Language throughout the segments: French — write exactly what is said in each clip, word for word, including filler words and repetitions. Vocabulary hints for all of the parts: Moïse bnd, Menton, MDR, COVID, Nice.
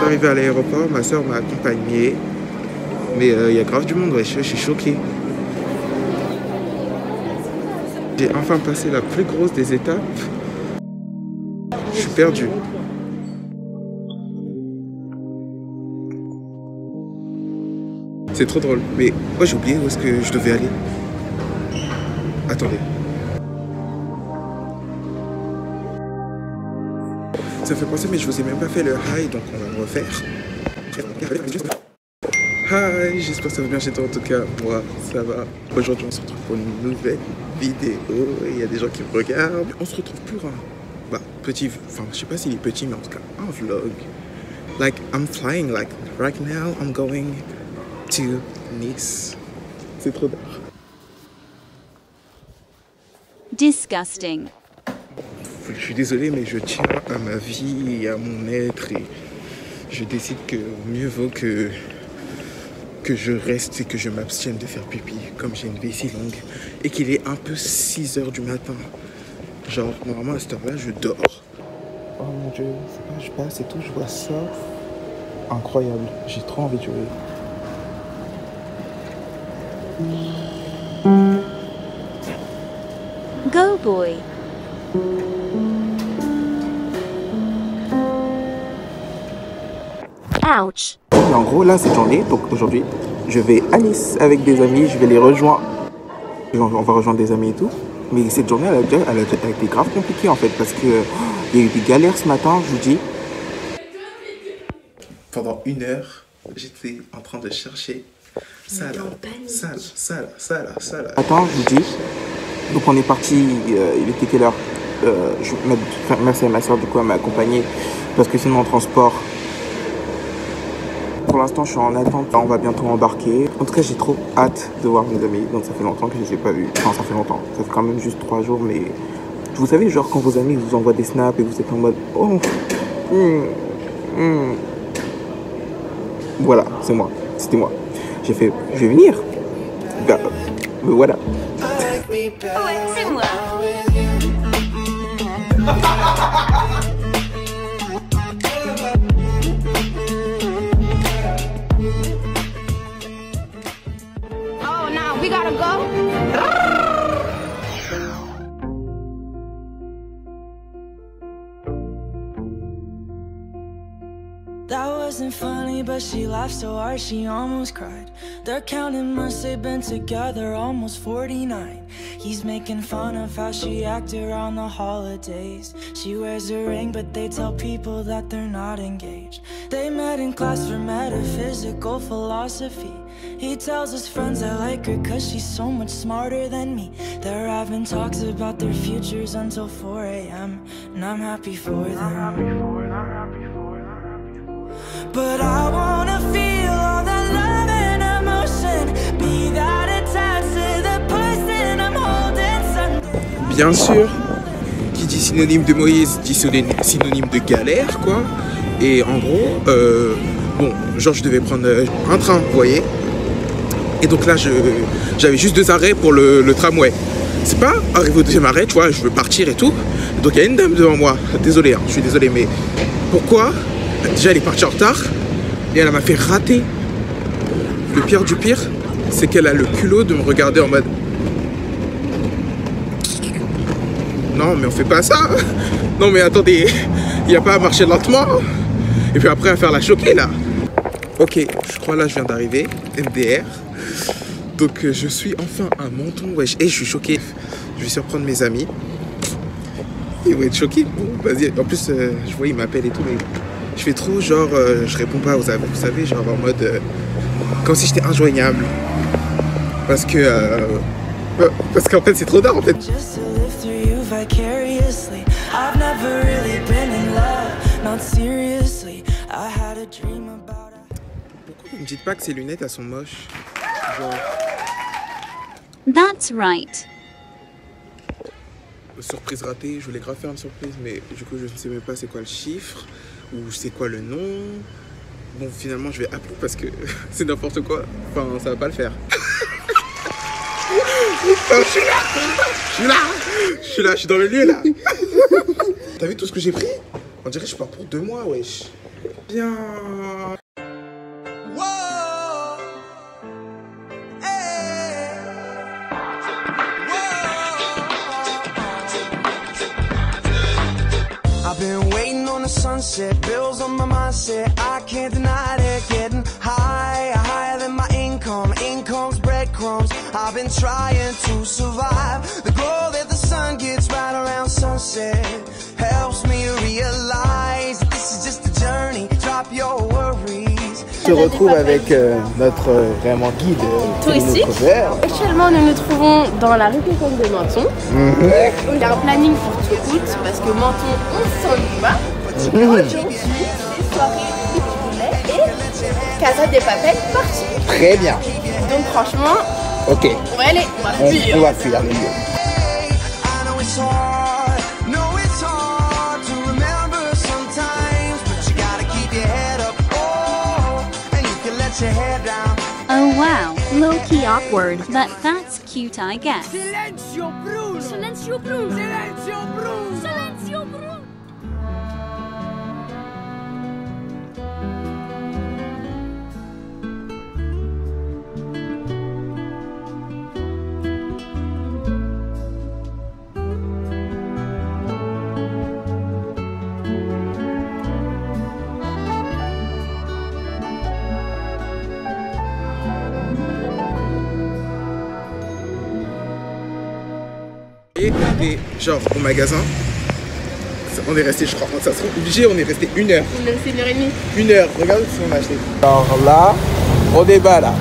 quand arrivé à l'aéroport, ma soeur m'a accompagné. Mais il euh, y a grave du monde, ouais, je, je suis choqué. J'ai enfin passé la plus grosse des étapes. Je suis perdu. C'est trop drôle. Mais moi j'ai oublié où est-ce que je devais aller. Attendez. Ça fait penser, mais je vous ai même pas fait le hi, donc on va le refaire. Hi, j'espère que ça va bien chez toi. En tout cas, moi, ça va. Aujourd'hui, on se retrouve pour une nouvelle vidéo. Il y a des gens qui me regardent. On se retrouve pour un bah, petit, enfin, je sais pas s'il est petit, mais en tout cas, un vlog. Like, I'm flying. Like, right now, I'm going to Nice. C'est trop tard. Disgusting. Je suis désolé, mais je tiens à ma vie et à mon être et je décide que mieux vaut que, que je reste et que je m'abstienne de faire pipi comme j'ai une vie si longue et qu'il est un peu six heures du matin. Genre, normalement à cette heure-là, je dors. Oh mon Dieu, c'est pas, je passe et tout, je vois ça. Incroyable, j'ai trop envie de jouer. Go boy. Ouch. Mais en gros là cette journée, donc aujourd'hui je vais à Nice avec des amis, je vais les rejoindre, on va rejoindre des amis et tout, mais cette journée elle a, déjà, elle a, elle a été grave compliquée en fait parce que oh, il y a eu des galères ce matin, je vous dis. Pendant une heure j'étais en train de chercher ça là, ça là, ça là, ça là, ça là. Attends, je vous dis, donc on est parti, euh, il était quelle heure? Euh, je, ma, enfin, merci à ma soeur du coup elle m'a accompagné parce que sinon en transport pour l'instant je suis en attente, on va bientôt embarquer. En tout cas j'ai trop hâte de voir mes amis, donc ça fait longtemps que je les ai pas vus, enfin ça fait longtemps, ça fait quand même juste trois jours, mais vous savez genre quand vos amis vous envoient des snaps et vous êtes en mode oh mmh, mmh. Voilà c'est moi, c'était moi, j'ai fait je vais venir, ben, ben voilà. Ouais c'est moi. Oh no, we gotta go. That wasn't funny, but she laughed so hard she almost cried. They're counting months, they've been together almost forty-nine. He's making fun of how she acts around the holidays. She wears a ring, but they tell people that they're not engaged. They met in class for metaphysical philosophy. He tells his friends I like her cause she's so much smarter than me. They're having talks about their futures until four A M and I'm happy for them. I'm happy for it, I'm happy for it, I'm happy for it. But I wanna feel all that love and emotion, be that attached to the person I'm holding. Bien sûr, qui dit synonyme de Moïse dit synonyme de galère quoi. Et en gros, euh, bon, genre je devais prendre un train, vous voyez. Et donc là, j'avais juste deux arrêts pour le, le tramway. C'est pas arrivé au deuxième arrêt, tu vois, je veux partir et tout. Donc il y a une dame devant moi. Désolé, hein, je suis désolé, mais pourquoi? Déjà, elle est partie en retard et elle m'a fait rater. Le pire du pire, c'est qu'elle a le culot de me regarder en mode... Non, mais on fait pas ça. Non, mais attendez, il n'y a pas à marcher lentement. Et puis après à faire la choquer là. Ok, je crois là je viens d'arriver, M D R. Donc euh, je suis enfin à Menton, wesh. Et je suis choqué. Je vais surprendre mes amis. Ils vont être choqués. Bon, vas-y. En plus, euh, je vois, ils m'appellent et tout. Mais je fais trop genre, euh, je réponds pas aux amis. Vous savez, genre en mode. Euh, comme si j'étais injoignable. Parce que. Euh, parce qu'en fait, c'est trop tard en fait. Pourquoi vous me dites pas que ces lunettes elles sont moches? Genre... That's right. Surprise ratée, je voulais grave faire une surprise, mais du coup je ne sais même pas c'est quoi le chiffre ou c'est quoi le nom. Bon finalement je vais appeler parce que c'est n'importe quoi. Enfin ça va pas le faire. Je suis là, je suis là, je suis là, je suis dans le lieu là. T'as vu tout ce que j'ai pris? On dirait que je pars pour deux mois, wesh. bien. Sunset, bills on my mindset, I can't deny it, getting high, higher than my income, income's breadcrumbs, I've been trying to survive, the glow that the sun gets right around sunset, helps me realize, this is just a journey, drop your worries. On se retrouve avec euh, notre euh, vraiment guide euh, touristique. Actuellement, nous nous trouvons dans la rue Piconne de Menton, mm-hmm. Il y a un planning pour tout août, parce que Menton, on s'en va. Aujourd'hui, c'est soirée du poulet et Casa de Papel parti. Très bien. Donc franchement, ok. On va aller, on va on, fuir. On va fuir les lieux. Oh wow, low-key awkward, but that's cute I guess. Silencio Bruno! Silencio Bruno! Silencio Bruno! Silencio Bruno! Et genre au magasin, on est resté, je crois, ça serait obligé, on est resté une heure. On est resté une heure et demie. Une heure, regarde ce qu'on a acheté. Alors là, on débat là.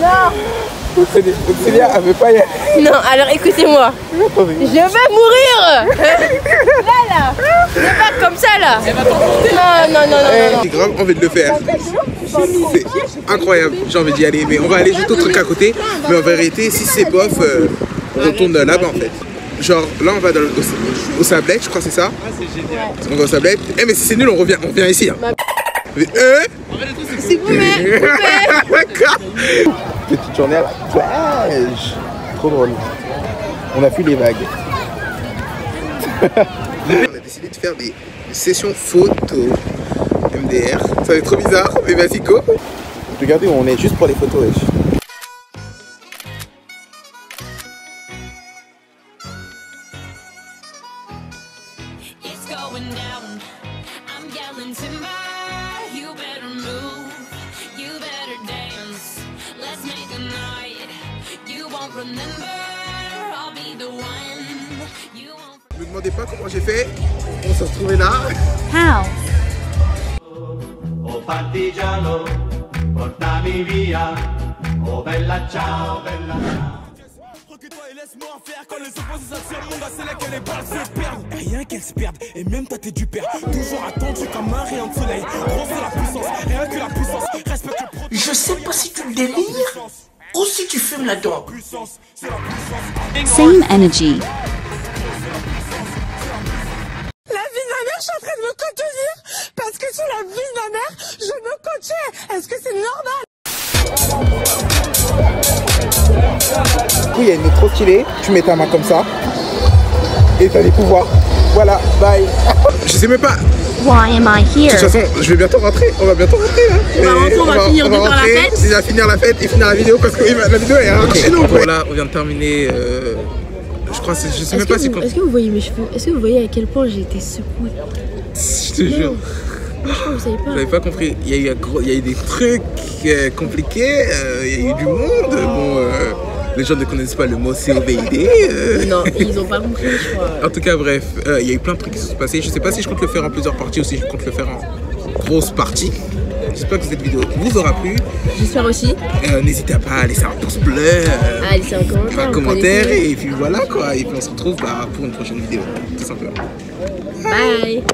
Non Auxilia, elle veut pas y aller. Non, alors écoutez-moi. Je vais mourir. Là, là. Ne pas comme ça là. Elle va t'emporter. Non, non, non, non, non. J'ai grave envie de le faire. C'est incroyable, j'ai envie d'y aller. Mais on va aller juste au truc à côté. Mais en vérité, si c'est bof, euh, on retourne là-bas en fait. Genre là on va dans le, au, au Sablette, je crois c'est ça. Ah c'est génial. On va au Sablette. Eh mais si c'est nul on revient, on revient ici. Hein. Mais eux c'est coupé. Petite journée à la plage. Trop drôle. On a fui les vagues. On a décidé de faire des sessions photo M D R. Ça va être trop bizarre, mais vas-y go. Regardez où on est juste pour les photos. Ne me demandez pas comment j'ai fait, on se retrouvait là. How? Oh partigiano, portami via. Oh bella ciao, bella ciao. Recule-toi et laisse-moi en faire. Quand les opposés s'attirent, mon gars, c'est là que les balles se perdent. Rien qu'elles se perdent, et même t'es du père. Toujours attendu comme un rayon de soleil. Grosse la puissance, rien que la puissance. Respecte le produit. Je sais pas si tu le délires. Ou si tu fumes là-dedans. Same energy. La vie de ma mère, je suis en train de me contenir. Parce que sur la vie de ma mère, je me contenais. Est-ce que c'est normal? Du coup, il y a une autre trop stylée. Tu mets ta main comme ça. Et t'as des pouvoirs. Voilà, bye. Je sais même pas. Why am I here? De toute façon, je vais bientôt rentrer. On va bientôt rentrer. Hein. On va rentrer, on, on va, va finir on de va faire rentrer, la fête. Déjà finir la fête et finir la vidéo parce que la vidéo est un okay. Chino. Voilà, on vient de terminer. Euh, je crois, je sais même pas vous, si. Est-ce que vous voyez mes cheveux? Est-ce que vous voyez à quel point j'ai été secouée? Je te jure. Moi, je crois que vous savez pas. Vous n'avez pas compris. Il y a eu, il y a eu des trucs euh, compliqués. Euh, il y a eu du monde. Bon. Euh, Les gens ne connaissent pas le mot C O V I D. Euh... Non, ils n'ont pas compris, je crois. En tout cas, bref, il euh, y a eu plein de trucs qui se sont passés. Je ne sais pas si je compte le faire en plusieurs parties ou si je compte le faire en grosse partie. J'espère que cette vidéo vous aura plu. J'espère aussi. Euh, N'hésitez pas à laisser un pouce bleu, euh, à laisser un commentaire, un commentaire et puis voilà quoi. Et puis on se retrouve bah, pour une prochaine vidéo, tout simplement. Bye. Bye.